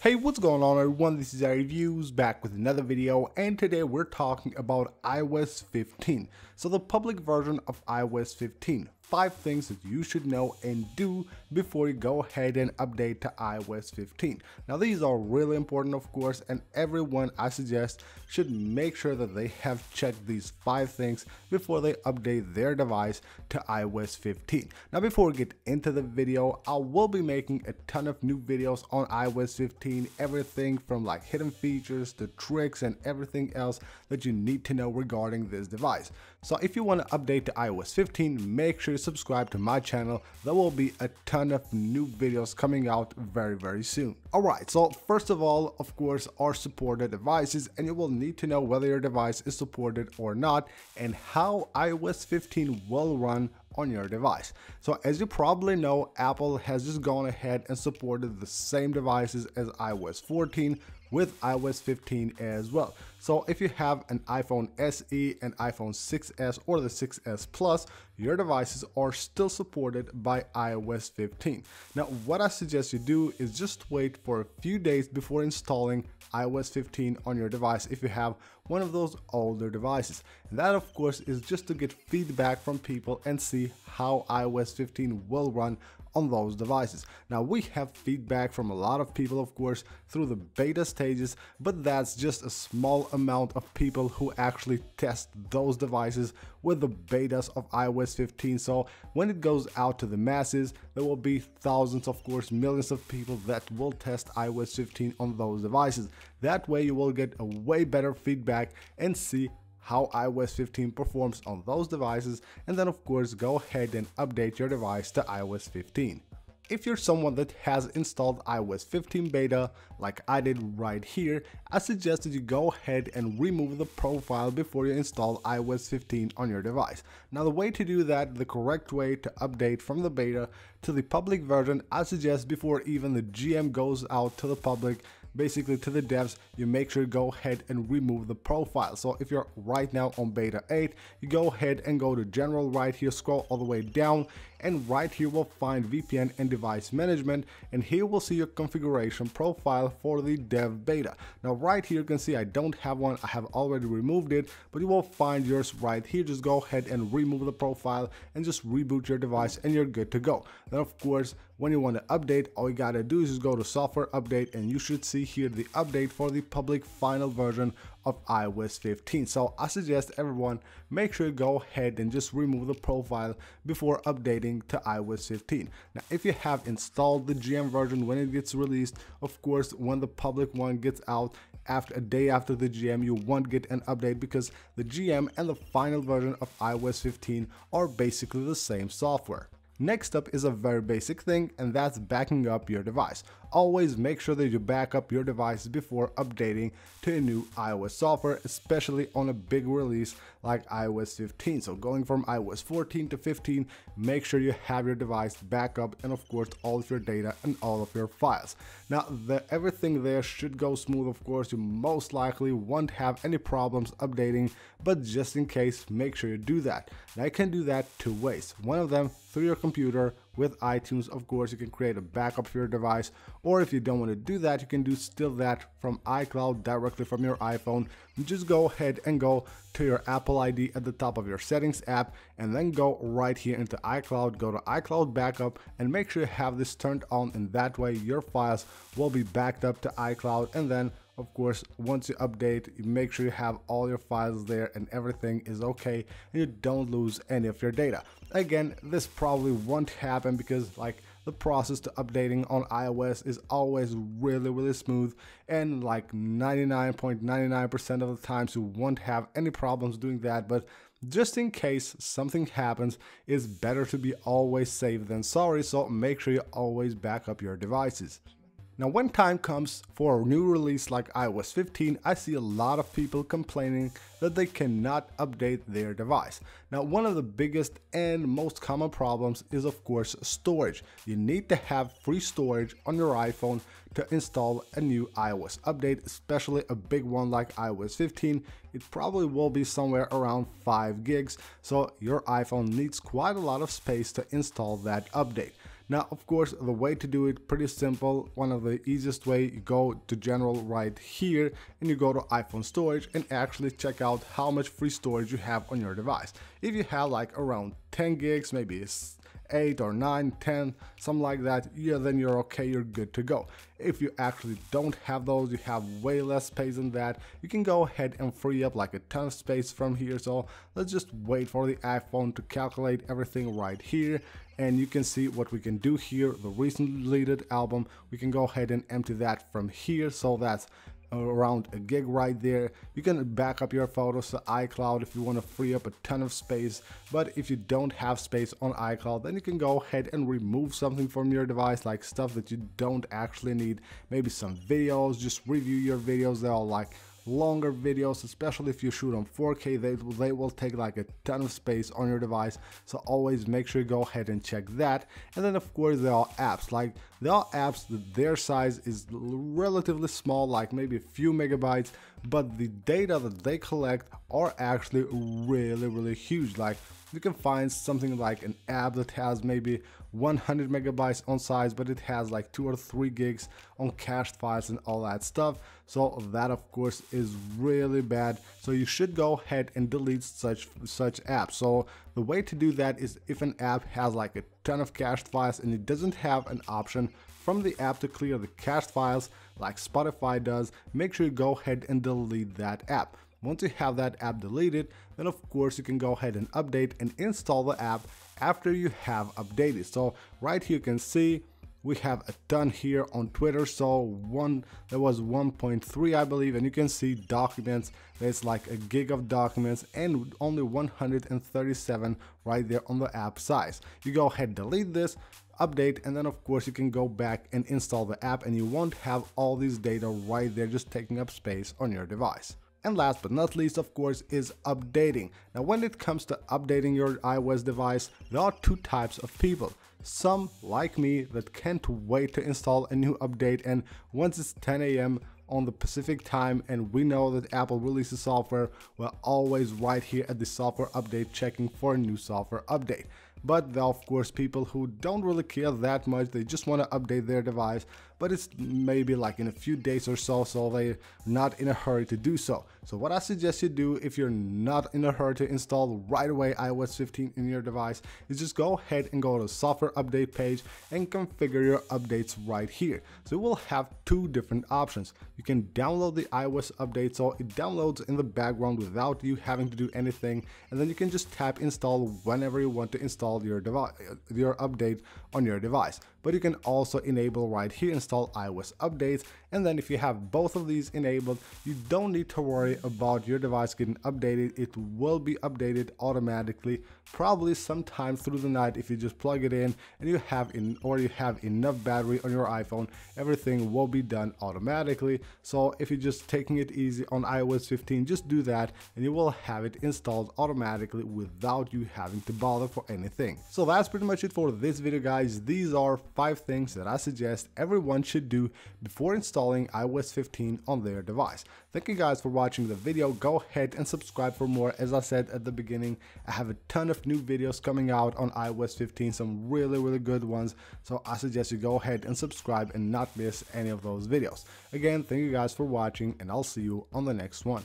Hey, what's going on everyone, this is iReviews back with another video, and today we're talking about iOS 15. So the public version of iOS 15. 5 things that you should know and do before you go ahead and update to iOS 15. Now these are really important of course, and everyone I suggest should make sure that they have checked these 5 things before they update their device to iOS 15. Now before we get into the video, I will be making a ton of new videos on iOS 15, everything from like hidden features to tricks and everything else that you need to know regarding this device. So if you want to update to iOS 15, make sure subscribe to my channel. There will be a ton of new videos coming out very soon. Alright, so first of all, of course, are supported devices, and you will need to know whether your device is supported or not and how iOS 15 will run on your device. So as you probably know, Apple has just gone ahead and supported the same devices as iOS 14 with iOS 15 as well. So if you have an iPhone SE, an iPhone 6S or the 6S Plus, your devices are still supported by iOS 15. Now what I suggest you do is just wait for a few days before installing iOS 15 on your device if you have one of those older devices. And that of course is just to get feedback from people and see how iOS 15 will run on those devices. Now we have feedback from a lot of people of course through the beta stages, but that's just a small amount of people who actually test those devices with the betas of iOS 15. So when it goes out to the masses, there will be thousands, of course millions of people that will test iOS 15 on those devices. That way you will get a way better feedback and see how iOS 15 performs on those devices, and then of course go ahead and update your device to iOS 15. If you're someone that has installed iOS 15 beta, like I did right here, I suggest that you go ahead and remove the profile before you install iOS 15 on your device. Now the way to do that, the correct way to update from the beta to the public version, I suggest before even the GM goes out to the public, basically to the devs, you make sure you go ahead and remove the profile. So if you're right now on beta 8, you go ahead and go to general right here, scroll all the way down, and right here we'll find VPN and device management, and here we'll see your configuration profile for the dev beta. Now right here you can see I don't have one, I have already removed it, but you will find yours right here. Just go ahead and remove the profile and just reboot your device and you're good to go. Then of course when you want to update, all you gotta do is just go to software update, and you should see here the update for the public final version of iOS 15. So I suggest everyone make sure you go ahead and just remove the profile before updating to iOS 15. Now if you have installed the GM version when it gets released, of course when the public one gets out after a day after the GM, you won't get an update because the GM and the final version of iOS 15 are basically the same software. Next up is a very basic thing, and that's backing up your device. Always make sure that you back up your device before updating to a new iOS software, especially on a big release like iOS 15. So going from iOS 14 to 15, make sure you have your device back up and of course all of your data and all of your files. Now everything there should go smooth of course. You most likely won't have any problems updating, but just in case, make sure you do that. Now you can do that two ways. One of them, through your computer with iTunes, of course you can create a backup for your device, or if you don't want to do that, you can do still that from iCloud directly from your iPhone. You just go ahead and go to your Apple ID at the top of your settings app, and then go right here into iCloud, go to iCloud backup, and make sure you have this turned on, and that way your files will be backed up to iCloud. And then of course, once you update, you make sure you have all your files there and everything is okay and you don't lose any of your data. Again, this probably won't happen because like the process to updating on iOS is always really smooth, and like 99.99% of the times you won't have any problems doing that, but just in case something happens, it's better to be always safe than sorry, so make sure you always back up your devices. Now when time comes for a new release like iOS 15, I see a lot of people complaining that they cannot update their device. Now one of the biggest and most common problems is of course storage. You need to have free storage on your iPhone to install a new iOS update, especially a big one like iOS 15. It probably will be somewhere around 5 gigs, so your iPhone needs quite a lot of space to install that update. Now, of course, the way to do it, pretty simple. One of the easiest way, you go to general right here and you go to iPhone storage and actually check out how much free storage you have on your device. If you have like around 10 gigs, maybe 8 or 9, 10, something like that, yeah, then you're okay, you're good to go. If you actually don't have those, you have way less space than that, you can go ahead and free up like a ton of space from here. So let's just wait for the iPhone to calculate everything right here, and you can see what we can do here. The recently deleted album, we can go ahead and empty that from here, so that's around a gig right there. You can back up your photos to iCloud if you want to free up a ton of space, but if you don't have space on iCloud, then you can go ahead and remove something from your device, like stuff that you don't actually need, maybe some videos. Just review your videos, they're all like longer videos, especially if you shoot on 4K, they will take like a ton of space on your device, so always make sure you go ahead and check that. And then of course there are apps, like there are apps that their size is relatively small, like maybe a few megabytes, but the data that they collect are actually really huge. Like you can find something like an app that has maybe 100 megabytes on size, but it has like 2 or 3 gigs on cached files and all that stuff. So that of course is really bad. So you should go ahead and delete such apps. So the way to do that is if an app has like a ton of cached files and it doesn't have an option from the app to clear the cached files like Spotify does, make sure you go ahead and delete that app. Once you have that app deleted, then of course you can go ahead and update and install the app after you have updated. So right here you can see we have a ton here on Twitter. So there was 1.3, I believe, and you can see documents. There's like a gig of documents and only 137 right there on the app size. You go ahead, delete this, update, and then of course you can go back and install the app, and you won't have all these data right there just taking up space on your device. And last but not least, of course, is updating. Now, when it comes to updating your iOS device, there are two types of people. Some, like me, that can't wait to install a new update, and once it's 10 a.m. on the Pacific time and we know that Apple releases software, we're always right here at the software update checking for a new software update. But there are of course people who don't really care that much, they just want to update their device, but it's maybe like in a few days or so, so they're not in a hurry to do so. So what I suggest you do if you're not in a hurry to install right away iOS 15 in your device is just go ahead and go to the software update page and configure your updates right here. So you will have two different options. You can download the iOS update so it downloads in the background without you having to do anything, and then you can just tap install whenever you want to install your update on your device. But you can also enable right here install iOS updates, and then if you have both of these enabled, you don't need to worry about your device getting updated. It will be updated automatically, probably sometime through the night if you just plug it in and you have enough battery on your iPhone, everything will be done automatically. So if you're just taking it easy on iOS 15, just do that and you will have it installed automatically without you having to bother for anything. So that's pretty much it for this video, guys. These are 5 things that I suggest everyone should do before installing iOS 15 on their device. Thank you guys for watching the video. Go ahead and subscribe for more. As I said at the beginning, I have a ton of new videos coming out on iOS 15, some really good ones. So I suggest you go ahead and subscribe and not miss any of those videos. Again, thank you guys for watching, and I'll see you on the next one.